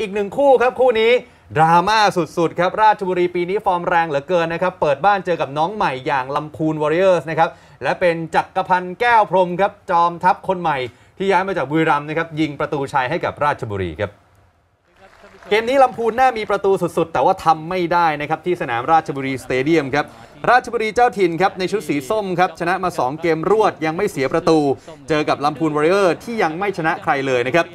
อีกหนึ่งคู่ครับคู่นี้ดราม่าสุดๆครับราชบุรีปีนี้ฟอร์มแรงเหลือเกินนะครับเปิดบ้านเจอกับน้องใหม่อย่างลำพูนวอริเออร์สนะครับและเป็นจักรพันธ์แก้วพรหมครับจอมทัพคนใหม่ที่ย้ายมาจากบุรีรัมย์นะครับยิงประตูชัยให้กับราชบุรีครับเกมนี้ลำพูนน่ามีประตูสุดๆแต่ว่าทำไม่ได้นะครับที่สนามราชบุรีสเตเดียมครับราชบุรีเจ้าถิ่นครับในชุดสีส้มครับชนะมา2เกมรวดยังไม่เสียประตูเจอกับลำพูนวอริเออร์ที่ยังไม่ชนะใครเลยนะครับ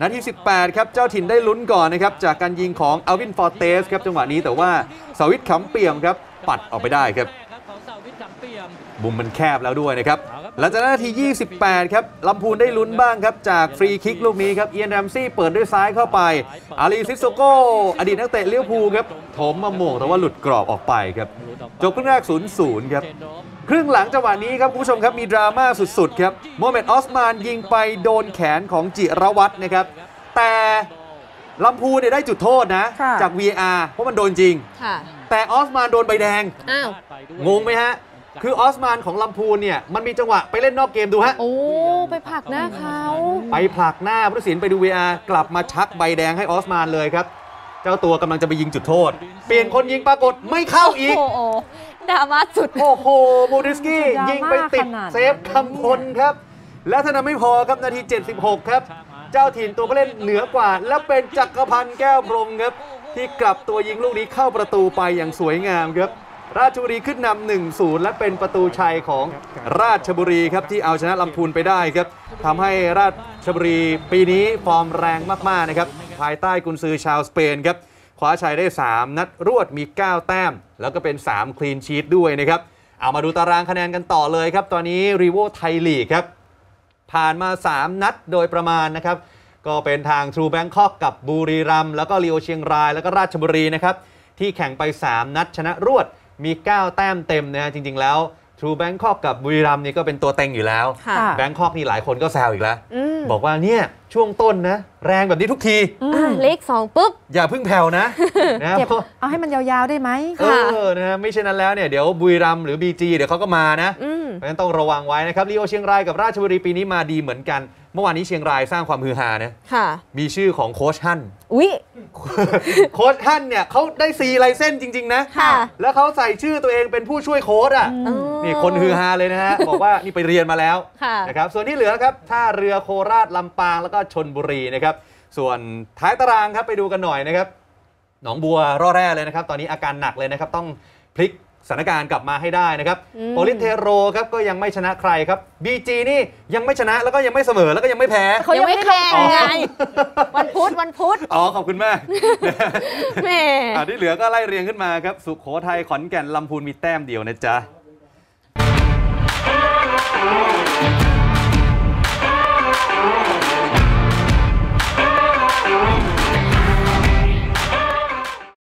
นาที18ครับเจ้าถิ่นได้ลุ้นก่อนนะครับจากการยิงของอัลวินฟอร์เตสครับจังหวะนี้แต่ว่าสวิตขำเปี่ยมครับปัดออกไปได้ครับบุมมันแคบแล้วด้วยนะครับหลังจากนาที28ครับลำพูนได้ลุ้นบ้างครับจากฟรีคิกลูกนี้ครับเอียนแรมซี่เปิดด้วยซ้ายเข้าไปอาลีซิสโซโกอดีตนักเตะลิเวอร์พูลครับถมมาโมงแต่ว่าหลุดกรอบออกไปครับจบครึ่งแรก 0-0 ครับครึ่งหลังจังหวะนี้ครับคุณผู้ชมครับมีดราม่าสุดๆครับโมเมดออสมานยิงไปโดนแขนของจิรวัตรนะครับแต่ลำพูนได้จุดโทษนะจาก VR เพราะมันโดนจริงแต่ออสมานโดนใบแดงงงไหมฮะคือออสมานของลำพูนเนี่ยมันมีจังหวะไปเล่นนอกเกมดูฮะโอ้ไปผลักหน้าเขาไปผลักหน้าผู้ตัดสินไปดู VR กลับมาชักใบแดงให้ออสมานเลยครับเจ้าตัวกำลังจะไปยิงจุดโทษเปลี่ยนคนยิงปรากฏไม่เข้าอีกดราม่าสุดโอ้โหโมดริสกี้ยิงไปติดเซฟคำคนครับและเท่านั้นไม่พอครับนาที76ครับเจ้าถิ่นตัวผู้เล่นเหนือกว่าและเป็นจักรพันธ์แก้วพรหมครับที่กลับตัวยิงลูกนี้เข้าประตูไปอย่างสวยงามครับราชบุรีขึ้นนำ 1-0 และเป็นประตูชัยของราชบุรีครับที่เอาชนะลำพูนไปได้ครับทำให้ราชบุรีปีนี้ฟอร์มแรงมากๆนะครับภายใต้กุนซือชาวสเปนครับคว้าชัยได้3นัดรวดมี9แต้มแล้วก็เป็น3คลีนชีทด้วยนะครับเอามาดูตารางคะแนนกันต่อเลยครับตอนนี้รีโว่ไทยลีกครับผ่านมา3นัดโดยประมาณนะครับก็เป็นทางทรูแบงคอกกับบุรีรัมย์แล้วก็ลีโอเชียงรายแล้วก็ราชบุรีนะครับที่แข่งไป3นัดชนะรวดมี9แต้มเต็มนะจริงๆแล้วทรูแบงคอกกับบุรีรัมย์นี่ก็เป็นตัวเต็งอยู่แล้วแบงคอกนี่หลายคนก็แซวอีกแล้วบอกว่าเนี่ยช่วงต้นนะแรงแบบนี้ทุกทีเลข2ปุ๊บอย่าพึ่งแผ่วนะเก็บเอาให้มันยาวๆได้ไหมนะไม่เช่นนั้นแล้วเนี่ยเดี๋ยวบุรีรัมย์หรือ BG เดี๋ยวเขาก็มานะเพราะฉะนั้นต้องระวังไว้นะครับลีโอเชียงรายกับราชบุรีปีนี้มาดีเหมือนกันเมื่อวานนี้เชียงรายสร้างความฮือฮานะมีชื่อของโค้ชฮั่นโค้ชฮั่นเนี่ยเขาได้ซีไลเซนส์จริงๆนะแล้วเขาใส่ชื่อตัวเองเป็นผู้ช่วยโค้ชอ่ะนี่คนฮือฮาเลยนะฮะบอกว่านี่ไปเรียนมาแล้วนะครับส่วนที่เหลือครับท่าเรือโคราชลำปางแล้วก็ชลบุรีนะครับส่วนท้ายตารางครับไปดูกันหน่อยนะครับหนองบัวร่อแร่เลยนะครับตอนนี้อาการหนักเลยนะครับต้องพลิกสถานการณ์กลับมาให้ได้นะครับโปลิสเทโรครับก็ยังไม่ชนะใครครับ BG นี่ยังไม่ชนะแล้วก็ยังไม่เสมอแล้วก็ยังไม่แพ้เขายังไม่แข่งไงวันพุธอ๋อขอบคุณมากแม่ที่เหลือก็ไล่เรียงขึ้นมาครับสุโขทัยขอนแก่นลำพูนมีแต้มเดียวนะจ๊ะ